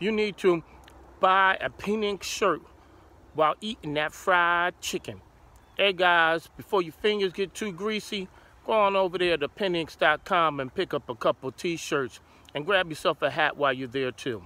You need to buy a Pininks shirt while eating that fried chicken. Hey guys, before your fingers get too greasy, go on over there to Pininks.com and pick up a couple t-shirts, and grab yourself a hat while you're there too.